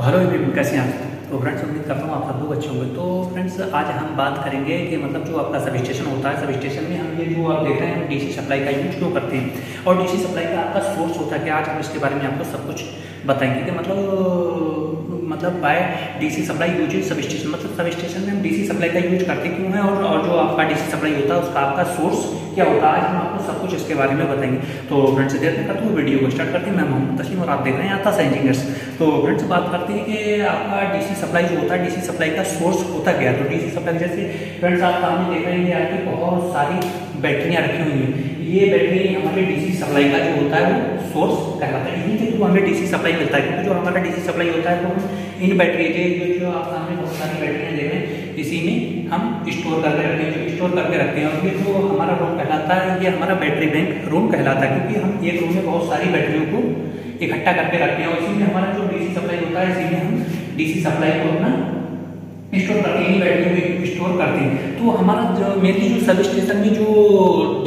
Hello everyone, कैसे हैं आप। तो फ्रेंड्स, उम्मीद करता हूँ आप सब लोग अच्छे होंगे। तो फ्रेंड्स, आज हम बात करेंगे कि मतलब जो आपका सब स्टेशन होता है, सब स्टेशन में हम ये जो आप देख रहे हैं हम डीसी सप्लाई का यूज क्यों करते हैं और डीसी सप्लाई का आपका सोर्स होता है क्या। आज हम इसके बारे में आपको सब कुछ बताएंगे कि मतलब by DC supply use substation, मतलब सब स्टेशन में हम डीसी सप्लाई का यूज करते क्यों हैं और जो आपका डीसी सप्लाई होता है उसका आपका सोर्स क्या होता है। आज हम आपको सब कुछ इसके बारे में बताएंगे। तो फ्रेंड्स, देर नहीं करते हुए वीडियो को स्टार्ट करते हैं। मैं मोहम्मद तस्लीम और आप देख रहे हैं आतासा इंजीनियर्स। तो फ्रेंड्स, बात करते हैं कि आपका डीसी सप्लाई जो होता है, डीसी सप्लाई का सोर्स होता क्या है। तो डीसी सप्लाई जैसे फ्रेंड्स आप सामने देख रहे हैं आपकी बहुत सारी बैटरियाँ रखी हुई हैं। ये बैटरी हमारे डीसी सप्लाई का जो होता है वो सोर्स कहलाता है। इन्हीं के थ्रू हमें डीसी सप्लाई मिलता है क्योंकि जो हमारा डीसी सप्लाई होता है वो इन बैटरी के जो आप सामने बहुत सारी बैटरियाँ देख रहे हैं इसी में हम स्टोर करके रखते हैं और ये जो हमारा रूम कहलाता है, ये हमारा बैटरी बैंक रूम कहलाता है क्योंकि हम एक रूम में बहुत सारी बैटरियों को इकट्ठा करके रखते हैं और इसी में हमारा जो डीसी सप्लाई होता है इसी में हम डीसी सप्लाई को अपना स्टोर करते हैं, बैटरी में स्टोर करते हैं। तो हमारा जो मेनली जो सब स्टेशन में जो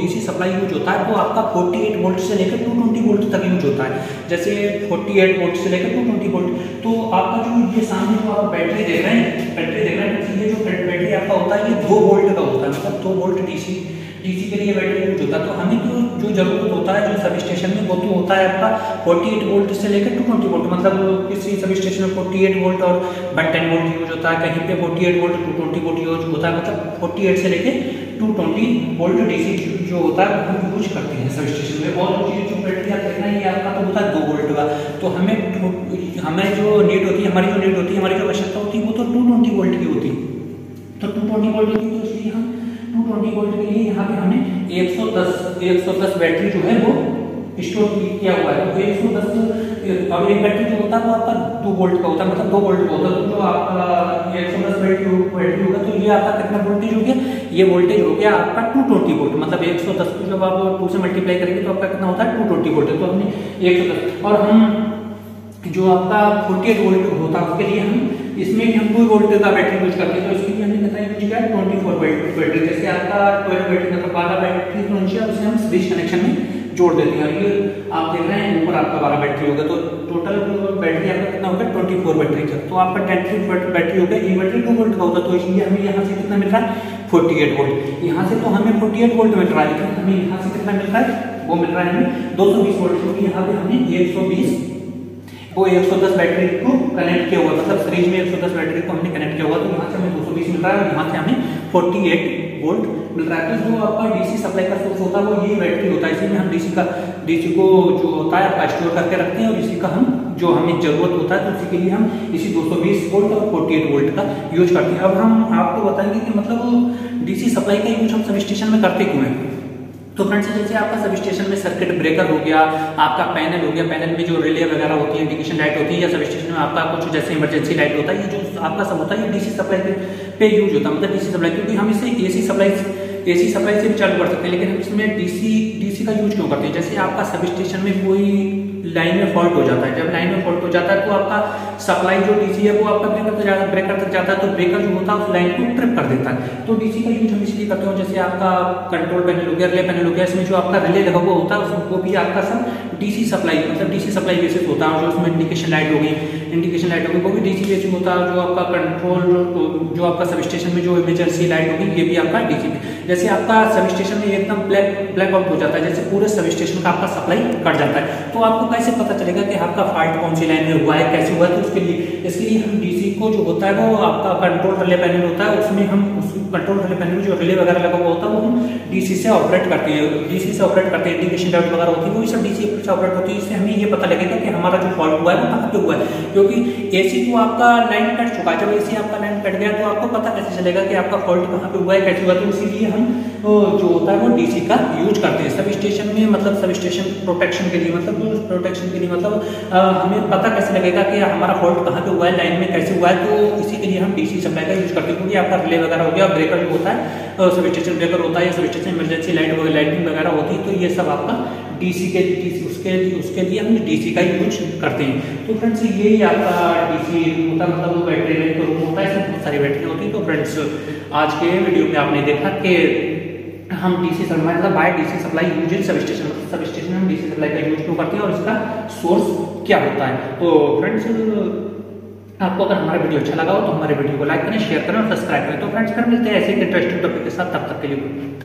डीसी सप्लाई यूज होता है वो आपका 48 वोल्ट से लेकर 220 वोल्ट तक यूज होता है। जैसे 48 वोल्ट से लेकर 220 वोल्ट। तो आपका जो ये सामने जो आप बैटरी देख रहे हैं ये जो बैटरी आपका होता है ये 2 वोल्ट का होता है, मतलब 2 वोल्ट डीसी के लिए बैटरी यूज होता है। तो हमें जो जरूरत होता है जो सब स्टेशन में वो तो होता है आपका 48 वोल्ट से लेकर 220 वोल्ट, मतलब किसी सब स्टेशन में 48 वोल्ट और 110 वोल्ट यूज होता है, कहीं पे 48 वोल्ट 220 वोल्ट यूज होता है, मतलब 48 से लेकर 220 वोल्ट डीसी जो होता है हम यूज करते हैं सब स्टेशन में। और जो बैटरी आप देखना ये आपका तो होता है 2 वोल्ट का। तो हमें जो नीड होती है, हमारी जो आवश्यकता होती है वो तो 220 वोल्ट की होती है। तो 220 वोल्ट की तो इसलिए हम 220 वोल्ट के लिए यहाँ पे हमने 110 बैटरी जो है वो स्टोर किया हुआ है। तो 110 और एक बैटरी जो होता है वो आपका 2 वोल्ट का होता है, मतलब 2 वोल्ट का होता है। तो जो आपका 110 बैटरी होगा तो ये आपका कितना वोल्टेज हो गया, ये वोल्टेज हो गया आपका 220 वोल्ट, मतलब 110 को जब आप 2 से मल्टीप्लाई करेंगे तो आपका कितना होता है 220 वोल्ट। तो हमने 110 और हम जो आपका 48 वोल्ट होता है उसके लिए हम इसमें हम 2 वोल्ट का बैटरी यूज करते हैं। तो इसके लिए हमने बताया यूज किया 24 वोल्ट बैटरी। जैसे आपका 12 वोल्ट मतलब 12 बैटरी जो होती है उसे हम सीरीज कनेक्शन में जोड़ देते हैं और ये आप देख रहे हैं ऊपर आपका 12 बैटरी होगा। तो टोटल बैटरी आपका कितना होगा 24 बैटरी का। तो आपका 10 बैटरी होगा, ये बैटरी 2 वोल्ट का होगा। तो इसलिए हमें यहाँ से कितना मिल रहा है 48 वोल्ट। यहाँ से तो हमें 48 वोल्ट मिल रहा है, लेकिन हमें यहाँ से कितना मिल रहा है वो मिल रहा है हमें 220 वोल्ट क्योंकि यहाँ पे हमें 110 बैटरी को कनेक्ट किया हुआ, मतलब सीरीज में 110 बैटरी को हमने कनेक्ट किया हुआ। तो यहाँ से हमें 220 मिल रहा है और यहाँ से हमें 48 वोल्ट मिल रहा है। तो जो आपका डीसी सप्लाई का सोर्स होता है वो ये बैटरी होता है। इसी में हम डीसी को जो होता है आपका स्टोर करके रखते हैं और इसी का हम जो हमें जरूरत होता है तो उसी के लिए हम इसी 220 वोल्ट और 48 वोल्ट का यूज करते हैं। अब हम आपको बताएंगे कि मतलब डीसी सप्लाई का यूज हम सब स्टेशन में करते क्यों हैं। तो फ्रेंड्स, जैसे आपका सब स्टेशन में सर्किट ब्रेकर हो गया, आपका पैनल हो गया, पैनल में जो रिले वगैरह होती है, इंडिकेशन लाइट होती है, या सब स्टेशन में आपका कुछ जैसे इमरजेंसी लाइट होता है, ये जो आपका सब होता है ये डीसी सप्लाई पे यूज होता है, मतलब डीसी सप्लाई क्योंकि हम इसे एसी सप्लाई से भी चालू कर सकते हैं, लेकिन हम इसमें डीसी का यूज क्यों करते हैं। जैसे आपका सब स्टेशन में कोई लाइन में फॉल्ट हो जाता है, जब लाइन में फॉल्ट हो जाता है तो आपका सप्लाई जो डीसी है वो आपका ब्रेकर तक जाता है तो ब्रेकर जो होता है उस लाइन को ट्रिप कर देता है। तो डीसी का यूज हम इसलिए करते हैं। जैसे आपका कंट्रोल पैनल हो गया, रिले पैनल हो गया, इसमें जो आपका रिले लगा हुआ होता है वो भी आपका सब डीसी सप्लाई, मतलब डीसी सप्लाई बेसिस होता है। जो उसमें इंडिकेशन लाइट होगी वो भी डीसी बेसिस होता है। जो आपका कंट्रोल जो आपका सब स्टेशन में जो इमरजेंसी लाइट होगी ये भी आपका डीसी। जैसे आपका सब स्टेशन में एकदम ब्लैकआउट हो जाता है, जैसे पूरे सब स्टेशन का आपका सप्लाई कट जाता है, तो आपको कैसे पता चलेगा कि आपका फॉल्ट कौन सी लाइन में हुआ है, कैसे हुआ है। तो इसके लिए हम डीसी को जो होता है वो आपका कंट्रोल रिले पैनल होता है, उसमें हम उस कंट्रोल रिले पैनल में जो रिले वगैरह लगा हुआ होता है वो हम डीसी से ऑपरेट करते हैं। इंडिकेशन लाइट वगैरह होती है वो सब डीसी से ऑपरेट होती है। इससे हमें ये पता लगेगा कि हमारा जो फॉल्ट हुआ है वो कहाँ पे हुआ है, क्योंकि एसी को आपका लाइन कट चुका है। जब एसी आपका लाइन कट गया तो आपको पता कैसे चलेगा कि आपका फॉल्ट कहाँ पे हुआ है, कैसे हुआ। तो इसीलिए हम जो होता है वो डीसी का यूज करते हैं सब स्टेशन में, मतलब सब स्टेशन प्रोटेक्शन के लिए, मतलब हमें पता कैसे लगेगा कि हमारा फॉल्ट कहाँ पे हुआ है, लाइन में कैसे हुआ है। तो इसी के लिए हम डीसी सप्लाई का यूज करते हैं क्योंकि आपका रिले वगैरह हो गया, ब्रेकर जो होता है सब स्टेशन ब्रेकर होता है, या सब स्टेशन इमरजेंसी लाइटिंग वगैरह होती है, तो ये सब आपका उसके लिए हम डीसी का यूज करते हैं। तो फ्रेंड्स, ये आपका डीसी होता है, मतलब वो बैटरी बैंक रूम होता है, इसमें बहुत सारी बैटरी होती है। तो फ्रेंड्स, आज के वीडियो में आपने देखा कि हम डीसी सप्लाई, मतलब by DC supply use substation में हम डीसी सप्लाई का यूज क्यों करते हैं और इसका सोर्स क्या होता है। तो फ्रेंड्स, आपको अगर हमारा वीडियो अच्छा लगा हो तो हमारे वीडियो को लाइक करें, शेयर करें और सब्सक्राइब करें। तो फ्रेंड्स फिर मिलते हैं ऐसे इंटरेस्टिंग टॉपिक के साथ, तब तक के लिए।